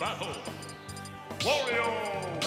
Battle, Wario!